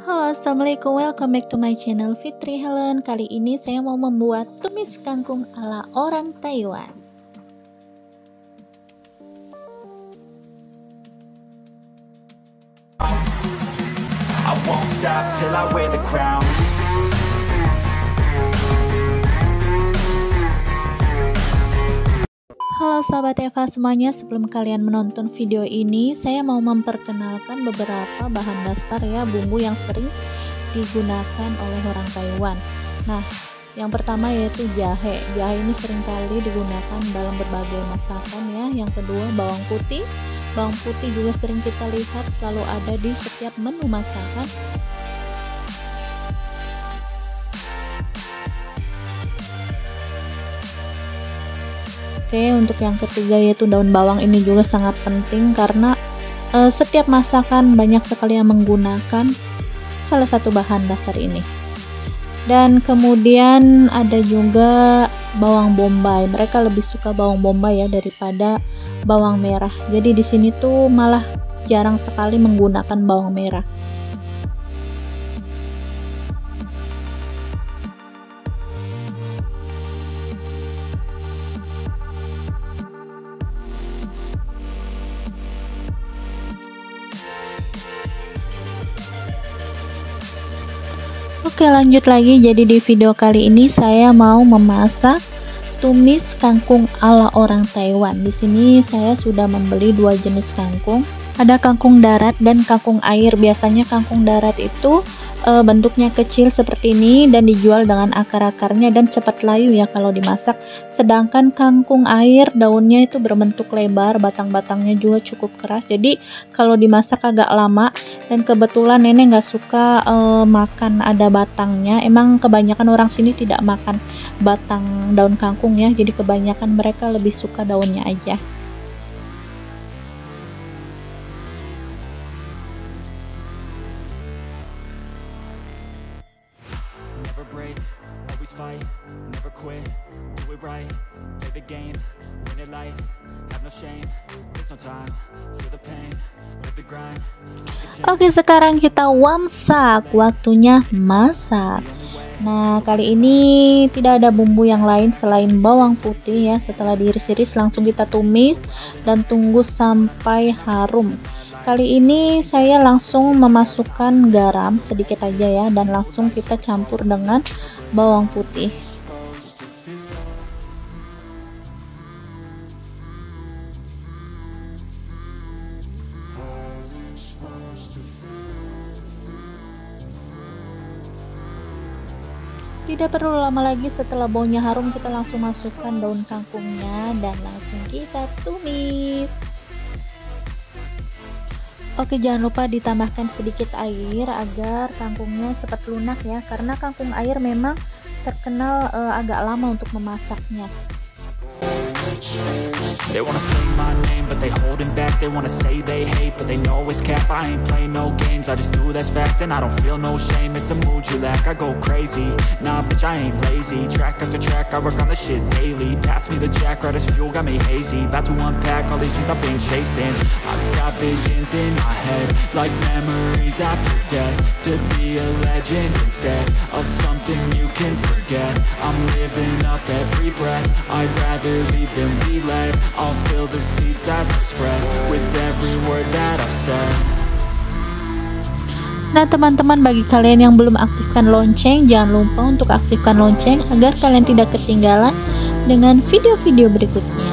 Halo, assalamualaikum, welcome back to my channel Fitri Helen. Kali ini saya mau membuat tumis kangkung ala orang Taiwan. I won't stop till I wear the crown. Halo sahabat Eva semuanya, sebelum kalian menonton video ini, saya mau memperkenalkan beberapa bahan dasar ya, bumbu yang sering digunakan oleh orang Taiwan. Nah, yang pertama yaitu jahe. Jahe ini seringkali digunakan dalam berbagai masakan ya. Yang kedua bawang putih. Bawang putih juga sering kita lihat selalu ada di setiap menu masakan. Oke, untuk yang ketiga yaitu daun bawang. Ini juga sangat penting karena setiap masakan banyak sekali yang menggunakan salah satu bahan dasar ini. Dan kemudian ada juga bawang bombay. Mereka lebih suka bawang bombay ya daripada bawang merah. Jadi di sini tuh malah jarang sekali menggunakan bawang merah. Oke, lanjut lagi. Jadi di video kali ini saya mau memasak tumis kangkung ala orang Taiwan. Di sini saya sudah membeli dua jenis kangkung. Ada kangkung darat dan kangkung air. Biasanya kangkung darat itu bentuknya kecil seperti ini dan dijual dengan akar-akarnya dan cepat layu ya kalau dimasak. Sedangkan kangkung air daunnya itu berbentuk lebar, batang-batangnya juga cukup keras, jadi kalau dimasak agak lama. Dan kebetulan nenek nggak suka makan ada batangnya. Emang kebanyakan orang sini tidak makan batang daun kangkung ya, jadi kebanyakan mereka lebih suka daunnya aja. Oke, sekarang kita wamsak, waktunya masak. Nah, kali ini tidak ada bumbu yang lain selain bawang putih ya. Setelah diiris-iris langsung kita tumis dan tunggu sampai harum. Kali ini saya langsung memasukkan garam sedikit aja ya, dan langsung kita campur dengan bawang putih. Tidak perlu lama lagi, setelah baunya harum kita langsung masukkan daun kangkungnya dan langsung kita tumis. Oke, jangan lupa ditambahkan sedikit air agar kangkungnya cepat lunak ya, karena kangkung air memang terkenal agak lama untuk memasaknya. I'll fill the seeds as I spread with every word that I've said. Nah teman-teman, bagi kalian yang belum aktifkan lonceng, jangan lupa untuk aktifkan lonceng agar kalian tidak ketinggalan dengan video-video berikutnya.